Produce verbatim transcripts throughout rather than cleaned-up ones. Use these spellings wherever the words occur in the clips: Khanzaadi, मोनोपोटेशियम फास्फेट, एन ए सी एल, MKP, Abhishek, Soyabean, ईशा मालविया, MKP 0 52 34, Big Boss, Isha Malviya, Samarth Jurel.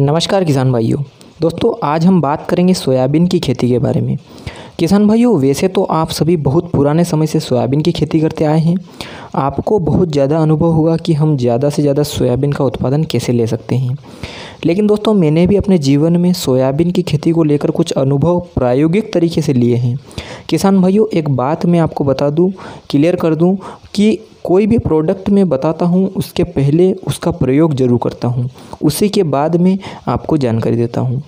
नमस्कार किसान भाइयों। दोस्तों आज हम बात करेंगे सोयाबीन की खेती के बारे में। किसान भाइयों, वैसे तो आप सभी बहुत पुराने समय से सोयाबीन की खेती करते आए हैं, आपको बहुत ज़्यादा अनुभव होगा कि हम ज़्यादा से ज़्यादा सोयाबीन का उत्पादन कैसे ले सकते हैं। लेकिन दोस्तों मैंने भी अपने जीवन में सोयाबीन की खेती को लेकर कुछ अनुभव प्रायोगिक तरीके से लिए हैं। किसान भाइयों, एक बात मैं आपको बता दूं, क्लियर कर दूं कि कोई भी प्रोडक्ट मैं बताता हूं उसके पहले उसका प्रयोग जरूर करता हूं, उसी के बाद में आपको जानकारी देता हूं।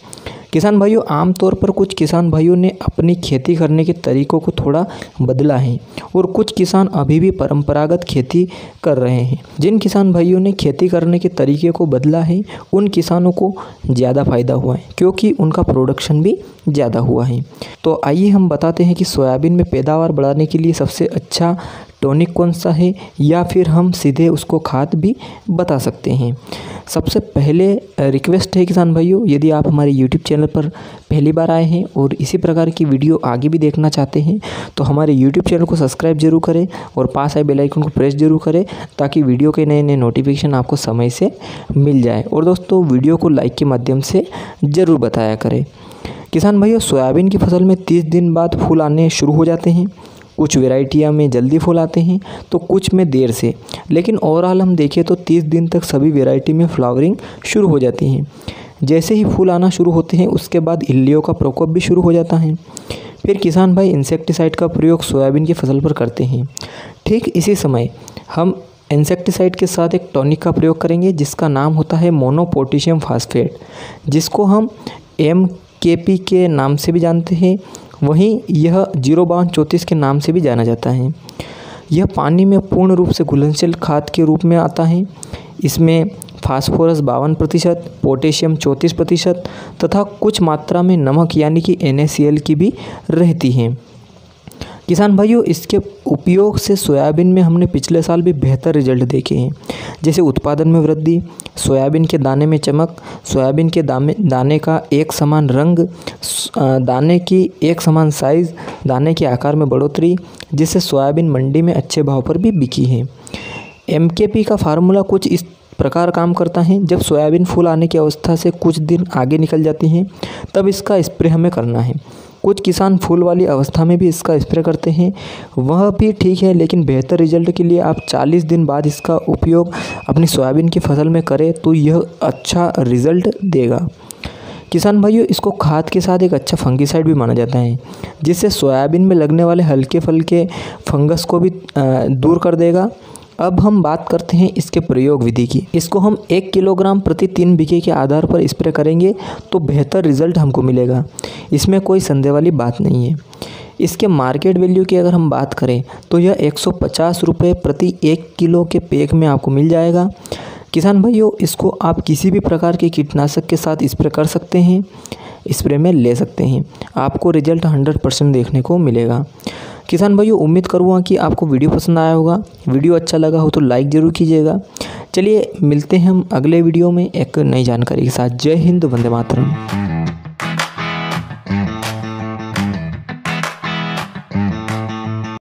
किसान भाइयों, आमतौर पर कुछ किसान भाइयों ने अपनी खेती करने के तरीकों को थोड़ा बदला है और कुछ किसान अभी भी परंपरागत खेती कर रहे हैं। जिन किसान भाइयों ने खेती करने के तरीके को बदला है उन किसानों को ज़्यादा फायदा हुआ है क्योंकि उनका प्रोडक्शन भी ज़्यादा हुआ है। तो आइए हम बताते हैं कि सोयाबीन में पैदावार बढ़ाने के लिए सबसे अच्छा टॉनिक कौन सा है, या फिर हम सीधे उसको खाद भी बता सकते हैं। सबसे पहले रिक्वेस्ट है किसान भाइयों, यदि आप हमारे यूट्यूब चैनल पर पहली बार आए हैं और इसी प्रकार की वीडियो आगे भी देखना चाहते हैं तो हमारे यूट्यूब चैनल को सब्सक्राइब जरूर करें और पास आए बेल आइकन को प्रेस जरूर करें ताकि वीडियो के नए नए नोटिफिकेशन आपको समय से मिल जाए। और दोस्तों वीडियो को लाइक के माध्यम से ज़रूर बताया करें। किसान भाइयों, सोयाबीन की फसल में तीस दिन बाद फूल आने शुरू हो जाते हैं। कुछ वेराइटियाँ में जल्दी फूल आते हैं तो कुछ में देर से, लेकिन ओवरऑल हम देखें तो तीस दिन तक सभी वेराइटी में फ्लावरिंग शुरू हो जाती है। जैसे ही फूल आना शुरू होते हैं उसके बाद इल्लियों का प्रकोप भी शुरू हो जाता है। फिर किसान भाई इंसेक्टिसाइड का प्रयोग सोयाबीन की फसल पर करते हैं। ठीक इसी समय हम इंसेक्टिसाइड के साथ एक टॉनिक का प्रयोग करेंगे जिसका नाम होता है मोनोपोटेशियम फास्फेट, जिसको हम एम के पी के नाम से भी जानते हैं, वहीं यह जीरो बावन चौंतीस के नाम से भी जाना जाता है। यह पानी में पूर्ण रूप से घुलनशील खाद के रूप में आता है। इसमें फास्फोरस बावन प्रतिशत, पोटेशियम चौंतीस प्रतिशत तथा कुछ मात्रा में नमक यानी कि एन ए सी एल की भी रहती है। किसान भाइयों, इसके उपयोग से सोयाबीन में हमने पिछले साल भी बेहतर रिजल्ट देखे हैं, जैसे उत्पादन में वृद्धि, सोयाबीन के दाने में चमक, सोयाबीन के दाने दाने का एक समान रंग, दाने की एक समान साइज़, दाने के आकार में बढ़ोतरी, जिससे सोयाबीन मंडी में अच्छे भाव पर भी बिकी है। एम के पी का फार्मूला कुछ इस प्रकार काम करता है, जब सोयाबीन फूल आने की अवस्था से कुछ दिन आगे निकल जाती हैं तब इसका स्प्रे हमें करना है। कुछ किसान फूल वाली अवस्था में भी इसका स्प्रे करते हैं, वह भी ठीक है, लेकिन बेहतर रिजल्ट के लिए आप चालीस दिन बाद इसका उपयोग अपनी सोयाबीन की फसल में करें तो यह अच्छा रिजल्ट देगा। किसान भाइयों, इसको खाद के साथ एक अच्छा फंगिसाइड भी माना जाता है, जिससे सोयाबीन में लगने वाले हल्के फल्के फंगस को भी दूर कर देगा। अब हम बात करते हैं इसके प्रयोग विधि की। इसको हम एक किलोग्राम प्रति तीन बीघे के आधार पर स्प्रे करेंगे तो बेहतर रिजल्ट हमको मिलेगा, इसमें कोई संदेह वाली बात नहीं है। इसके मार्केट वैल्यू की अगर हम बात करें तो यह एक सौ पचास रुपये प्रति एक किलो के पैक में आपको मिल जाएगा। किसान भाइयों, इसको आप किसी भी प्रकार के कीटनाशक के साथ स्प्रे कर सकते हैं, स्प्रे में ले सकते हैं, आपको रिजल्ट हंड्रेड परसेंट देखने को मिलेगा। किसान भाइयों, उम्मीद करूँगा कि आपको वीडियो पसंद आया होगा। वीडियो अच्छा लगा हो तो लाइक ज़रूर कीजिएगा। चलिए मिलते हैं हम अगले वीडियो में एक नई जानकारी के साथ। जय हिंद, वंदे मातरम।